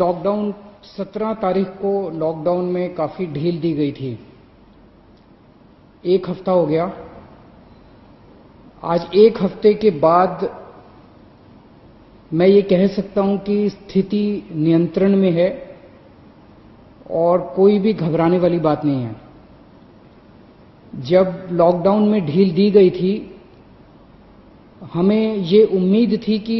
Lockdown 17 तारीख को lockdown में काफ़ी ढील दी गई थी। एक हफ्ता हो गया। आज एक हफ्ते के बाद मैं ये कह सकता हूं कि स्थिति नियंत्रण में है और कोई भी घबराने वाली बात नहीं है। जब लॉकडाउन में ढील दी गई थी, हमें ये उम्मीद थी कि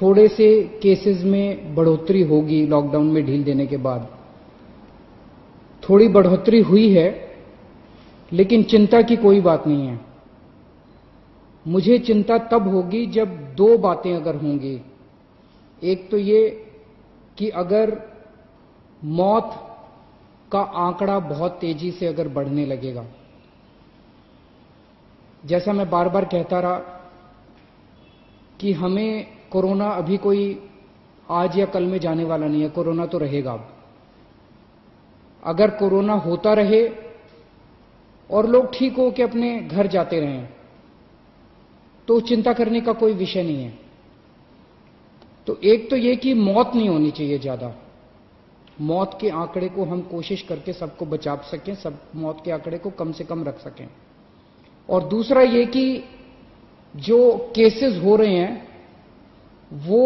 थोड़े से केसेस में बढ़ोतरी होगी। लॉकडाउन में ढील देने के बाद थोड़ी बढ़ोतरी हुई है, लेकिन चिंता की कोई बात नहीं है। मुझे चिंता तब होगी जब दो बातें अगर होंगी। एक तो ये कि अगर मौत का आंकड़ा बहुत तेजी से अगर बढ़ने लगेगा, जैसा मैं बार बार कहता रहा कि हमें कोरोना अभी कोई आज या कल में जाने वाला नहीं है, कोरोना तो रहेगा। अगर कोरोना होता रहे और लोग ठीक हो के अपने घर जाते रहें तो चिंता करने का कोई विषय नहीं है। तो एक तो ये कि मौत नहीं होनी चाहिए ज़्यादा। मौत के आंकड़े को हम कोशिश करके सबको बचा सकें, सब मौत के आंकड़े को कम से कम रख सकें। और दूसरा ये कि जो केसेस हो रहे हैं वो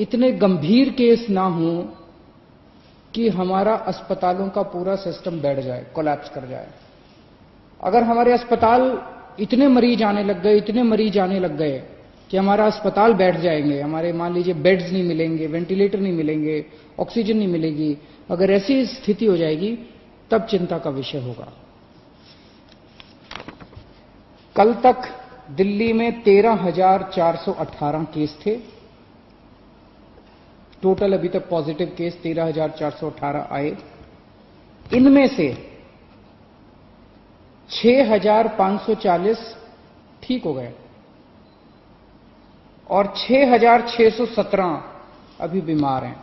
इतने गंभीर केस ना हों कि हमारा अस्पतालों का पूरा सिस्टम बैठ जाए, कोलैप्स कर जाए। अगर हमारे अस्पताल इतने मरीज आने लग गए कि हमारा अस्पताल बैठ जाएंगे, हमारे मान लीजिए बेड्स नहीं मिलेंगे, वेंटिलेटर नहीं मिलेंगे, ऑक्सीजन नहीं मिलेगी, अगर ऐसी स्थिति हो जाएगी तब चिंता का विषय होगा। कल तक दिल्ली में 13,418 केस थे। टोटल अभी तक पॉजिटिव केस 13,418 आए। इनमें से 6,540 ठीक हो गए और 6,617 अभी बीमार हैं।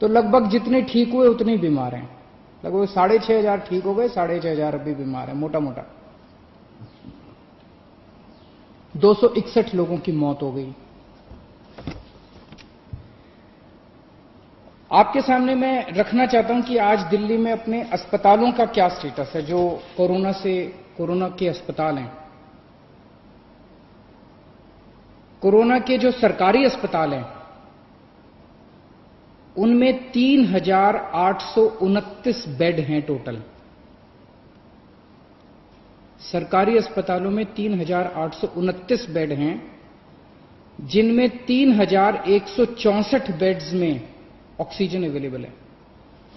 तो लगभग जितने ठीक हुए उतने बीमार हैं। लगभग 6,500 ठीक हो गए, 6,500 अभी बीमार हैं। मोटा मोटा 261 लोगों की मौत हो गई। आपके सामने मैं रखना चाहता हूं कि आज दिल्ली में अपने अस्पतालों का क्या स्टेटस है, जो कोरोना के अस्पताल हैं। कोरोना के जो सरकारी अस्पताल हैं उनमें 3,829 बेड हैं टोटल। सरकारी अस्पतालों में 3,829 बेड हैं, जिनमें 3,164 बेड्स में ऑक्सीजन अवेलेबल है।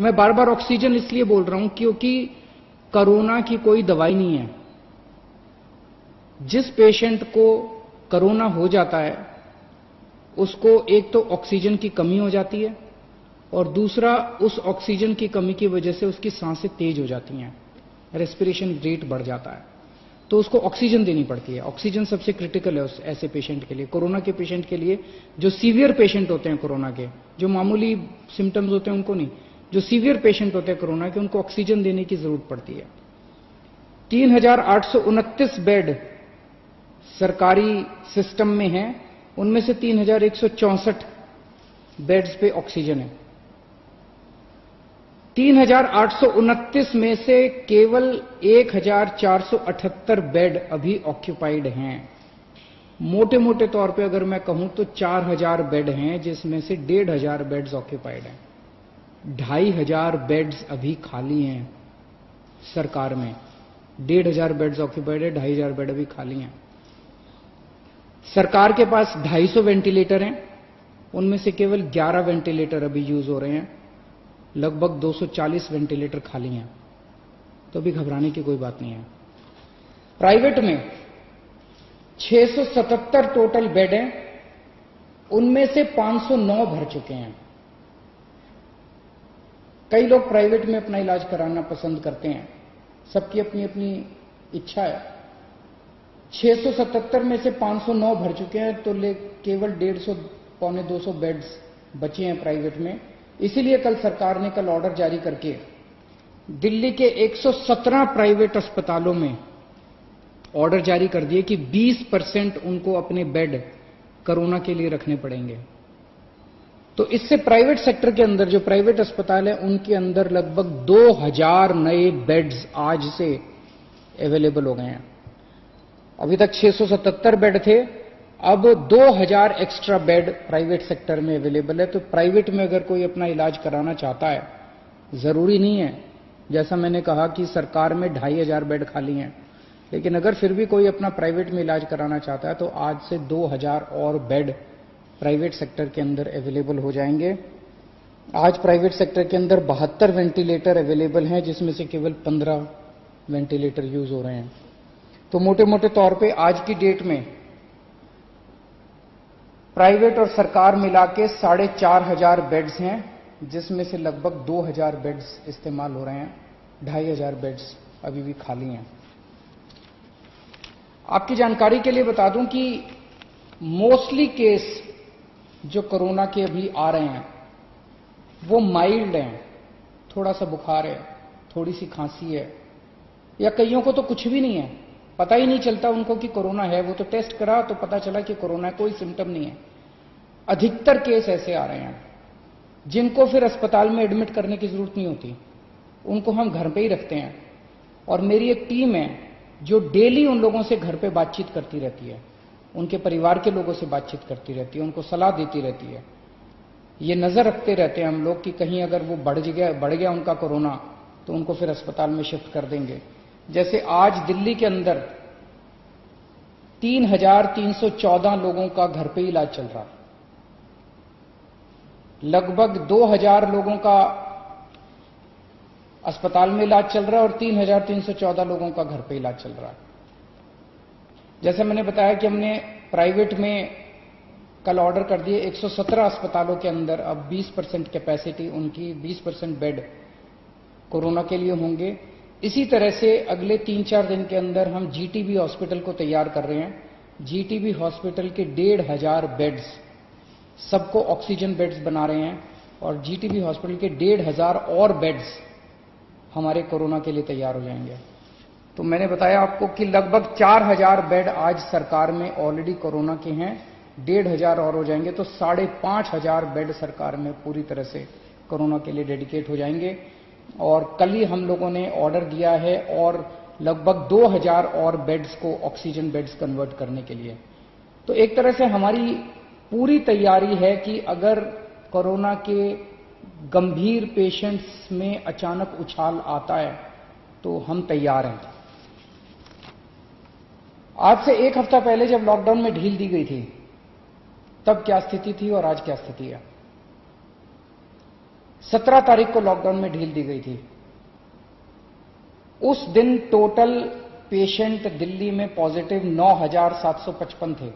मैं बार बार ऑक्सीजन इसलिए बोल रहा हूं क्योंकि कोरोना की कोई दवाई नहीं है। जिस पेशेंट को कोरोना हो जाता है उसको एक तो ऑक्सीजन की कमी हो जाती है और दूसरा उस ऑक्सीजन की कमी की वजह से उसकी सांसें तेज हो जाती हैं, रेस्पिरेशन रेट बढ़ जाता है, तो उसको ऑक्सीजन देनी पड़ती है। ऑक्सीजन सबसे क्रिटिकल है उस ऐसे पेशेंट के लिए, कोरोना के पेशेंट के लिए। जो सीवियर पेशेंट होते हैं कोरोना के, जो मामूली सिम्टम्स होते हैं उनको नहीं, जो सीवियर पेशेंट होते हैं कोरोना के उनको ऑक्सीजन देने की जरूरत पड़ती है। 3,829 बेड सरकारी सिस्टम में हैं, उनमें से 3,164 बेड्स पे ऑक्सीजन है। 3,829 में से केवल 1,478 बेड अभी ऑक्यूपाइड हैं। मोटे मोटे तौर पे अगर मैं कहूं तो 4,000 बेड हैं जिसमें से 1,500 बेड्स ऑक्यूपाइड हैं। 2,500 बेड्स अभी खाली हैं सरकार में। 1,500 बेड्स ऑक्यूपाइड है, 2,500 बेड अभी खाली हैं। सरकार के पास 250 वेंटिलेटर हैं, उनमें से केवल 11 वेंटिलेटर अभी यूज हो रहे हैं। लगभग 240 वेंटिलेटर खाली हैं, तो भी घबराने की कोई बात नहीं है। प्राइवेट में 677 टोटल बेड हैं, उनमें से 509 भर चुके हैं। कई लोग प्राइवेट में अपना इलाज कराना पसंद करते हैं, सबकी अपनी अपनी इच्छा है। 677 में से 509 भर चुके हैं, तो केवल 150 पौने 200 बेड्स बचे हैं प्राइवेट में। इसीलिए कल सरकार ने ऑर्डर जारी करके दिल्ली के 117 प्राइवेट अस्पतालों में ऑर्डर जारी कर दिए कि 20% उनको अपने बेड कोरोना के लिए रखने पड़ेंगे। तो इससे प्राइवेट सेक्टर के अंदर जो प्राइवेट अस्पताल है उनके अंदर लगभग 2000 नए बेड्स आज से अवेलेबल हो गए हैं। अभी तक 677 बेड थे, अब 2000 एक्स्ट्रा बेड प्राइवेट सेक्टर में अवेलेबल है। तो प्राइवेट में अगर कोई अपना इलाज कराना चाहता है, जरूरी नहीं है, जैसा मैंने कहा कि सरकार में 2500 बेड खाली हैं, लेकिन अगर फिर भी कोई अपना प्राइवेट में इलाज कराना चाहता है तो आज से 2000 और बेड प्राइवेट सेक्टर के अंदर अवेलेबल हो जाएंगे। आज प्राइवेट सेक्टर के अंदर 72 वेंटिलेटर अवेलेबल हैं, जिसमें से केवल 15 वेंटिलेटर यूज हो रहे हैं। तो मोटे मोटे तौर पे आज की डेट में प्राइवेट और सरकार मिला के 4500 बेड्स हैं, जिसमें से लगभग 2000 बेड्स इस्तेमाल हो रहे हैं, 2500 बेड्स अभी भी खाली हैं। आपकी जानकारी के लिए बता दूं कि मोस्टली केस जो कोरोना के अभी आ रहे हैं वो माइल्ड हैं, थोड़ा सा बुखार है, थोड़ी सी खांसी है, या कईयों को तो कुछ भी नहीं है, पता ही नहीं चलता उनको कि कोरोना है, वो तो टेस्ट करा तो पता चला कि कोरोना है, कोई सिम्टम नहीं है। अधिकतर केस ऐसे आ रहे हैं जिनको फिर अस्पताल में एडमिट करने की जरूरत नहीं होती, उनको हम घर पे ही रखते हैं। और मेरी एक टीम है जो डेली उन लोगों से घर पे बातचीत करती रहती है, उनके परिवार के लोगों से बातचीत करती रहती है, उनको सलाह देती रहती है। ये नजर रखते रहते हैं हम लोग कि कहीं अगर वो बढ़ गया उनका कोरोना तो उनको फिर अस्पताल में शिफ्ट कर देंगे। जैसे आज दिल्ली के अंदर 3314 लोगों का घर पे इलाज चल रहा, लगभग 2000 लोगों का अस्पताल में इलाज चल रहा है और 3314 लोगों का घर पे इलाज चल रहा है। जैसे मैंने बताया कि हमने प्राइवेट में कल ऑर्डर कर दिए 117 अस्पतालों के अंदर, अब 20% कैपेसिटी उनकी, 20% बेड कोरोना के लिए होंगे। इसी तरह से अगले 3-4 दिन के अंदर हम जीटीबी हॉस्पिटल को तैयार कर रहे हैं। जीटीबी हॉस्पिटल के 1500 बेड्स, सबको ऑक्सीजन बेड्स बना रहे हैं, और जीटीबी हॉस्पिटल के 1500 और बेड्स हमारे कोरोना के लिए तैयार हो जाएंगे। तो मैंने बताया आपको कि लगभग 4000 बेड आज सरकार में ऑलरेडी कोरोना के हैं, 1500 और हो जाएंगे तो 5500 बेड सरकार में पूरी तरह से कोरोना के लिए डेडिकेट हो जाएंगे। और कल ही हम लोगों ने ऑर्डर दिया है और लगभग 2000 और बेड्स को ऑक्सीजन बेड्स कन्वर्ट करने के लिए। तो एक तरह से हमारी पूरी तैयारी है कि अगर कोरोना के गंभीर पेशेंट्स में अचानक उछाल आता है तो हम तैयार हैं। आज से 1 हफ्ता पहले जब लॉकडाउन में ढील दी गई थी तब क्या स्थिति थी और आज क्या स्थिति है। 17 तारीख को लॉकडाउन में ढील दी गई थी, उस दिन टोटल पेशेंट दिल्ली में पॉजिटिव 9755 थे,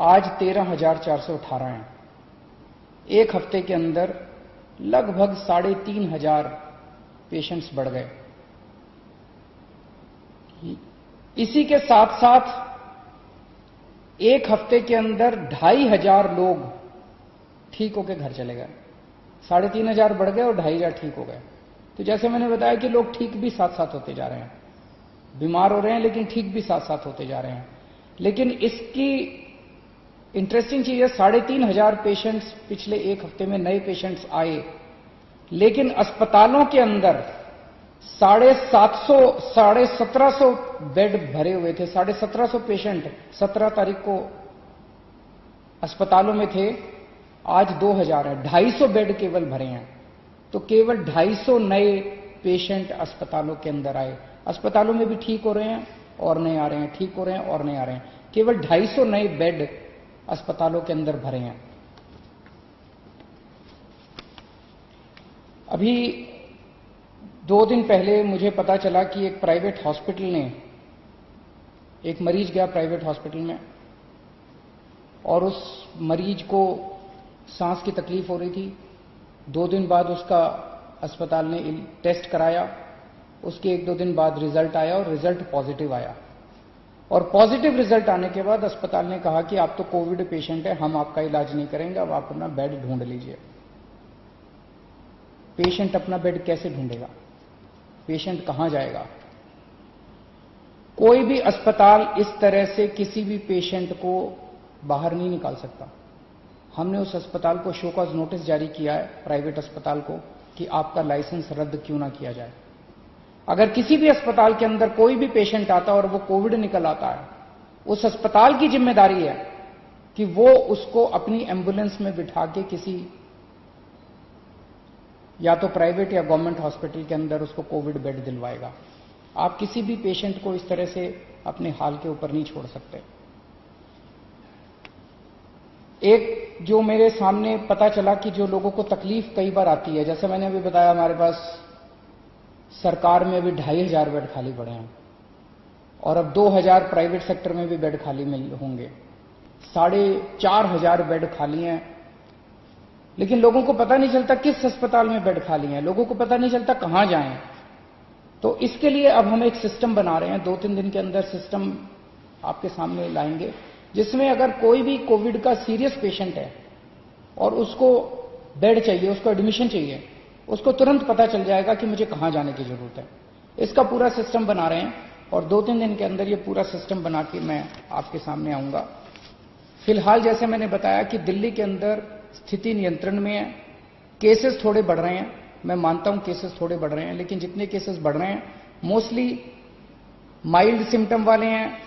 आज 13418 हैं। 1 हफ्ते के अंदर लगभग 3500 पेशेंट्स बढ़ गए। इसी के साथ साथ 1 हफ्ते के अंदर 2500 लोग ठीक होकर घर चले गए, 3500 बढ़ गए और 2500 ठीक हो गए। तो जैसे मैंने बताया कि लोग ठीक भी साथ साथ होते जा रहे हैं, बीमार हो रहे हैं लेकिन ठीक भी साथ साथ होते जा रहे हैं। लेकिन इसकी इंटरेस्टिंग चीज है, 3500 पेशेंट्स पिछले 1 हफ्ते में नए पेशेंट्स आए, लेकिन अस्पतालों के अंदर 1750 बेड भरे हुए थे। 1750 पेशेंट 17 तारीख को अस्पतालों में थे, आज 2000 है, 250 बेड केवल भरे हैं। तो केवल 250 नए पेशेंट अस्पतालों के अंदर आए, अस्पतालों में भी ठीक हो रहे हैं और नए आ रहे हैं, ठीक हो रहे हैं और नए आ रहे हैं, केवल 250 नए बेड अस्पतालों के अंदर भरे हैं। अभी 2 दिन पहले मुझे पता चला कि एक प्राइवेट हॉस्पिटल ने, एक मरीज गया प्राइवेट हॉस्पिटल में और उस मरीज को सांस की तकलीफ हो रही थी। 2 दिन बाद उसका अस्पताल ने टेस्ट कराया, उसके 1-2 दिन बाद रिजल्ट आया और रिजल्ट पॉजिटिव आया। और पॉजिटिव रिजल्ट आने के बाद अस्पताल ने कहा कि आप तो कोविड पेशेंट है, हम आपका इलाज नहीं करेंगे, अब आप अपना बेड ढूंढ लीजिए। पेशेंट अपना बेड कैसे ढूंढेगा, पेशेंट कहां जाएगा? कोई भी अस्पताल इस तरह से किसी भी पेशेंट को बाहर नहीं निकाल सकता। हमने उस अस्पताल को शो कॉज नोटिस जारी किया है, प्राइवेट अस्पताल को, कि आपका लाइसेंस रद्द क्यों ना किया जाए। अगर किसी भी अस्पताल के अंदर कोई भी पेशेंट आता है और वो कोविड निकल आता है, उस अस्पताल की जिम्मेदारी है कि वो उसको अपनी एम्बुलेंस में बिठा के किसी या तो प्राइवेट या गवर्नमेंट हॉस्पिटल के अंदर उसको कोविड बेड दिलवाएगा। आप किसी भी पेशेंट को इस तरह से अपने हाल के ऊपर नहीं छोड़ सकते। एक जो मेरे सामने पता चला कि जो लोगों को तकलीफ कई बार आती है, जैसे मैंने अभी बताया हमारे पास सरकार में अभी 2500 बेड खाली पड़े हैं और अब 2000 प्राइवेट सेक्टर में भी बेड खाली होंगे, 4500 बेड खाली हैं, लेकिन लोगों को पता नहीं चलता किस अस्पताल में बेड खाली हैं, लोगों को पता नहीं चलता कहां जाएं। तो इसके लिए अब हम एक सिस्टम बना रहे हैं, 2-3 दिन के अंदर सिस्टम आपके सामने लाएंगे, जिसमें अगर कोई भी कोविड का सीरियस पेशेंट है और उसको बेड चाहिए, उसको एडमिशन चाहिए, उसको तुरंत पता चल जाएगा कि मुझे कहां जाने की जरूरत है। इसका पूरा सिस्टम बना रहे हैं और 2-3 दिन के अंदर ये पूरा सिस्टम बना के मैं आपके सामने आऊंगा। फिलहाल जैसे मैंने बताया कि दिल्ली के अंदर स्थिति नियंत्रण में है, केसेस थोड़े बढ़ रहे हैं, मैं मानता हूं केसेस थोड़े बढ़ रहे हैं, लेकिन जितने केसेस बढ़ रहे हैं मोस्टली माइल्ड सिम्टम वाले हैं,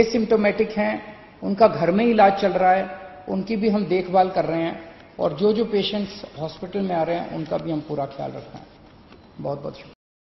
एसिम्टोमेटिक हैं, उनका घर में इलाज चल रहा है, उनकी भी हम देखभाल कर रहे हैं और जो जो पेशेंट्स हॉस्पिटल में आ रहे हैं उनका भी हम पूरा ख्याल रख रहे हैं। बहुत बहुत शुक्रिया।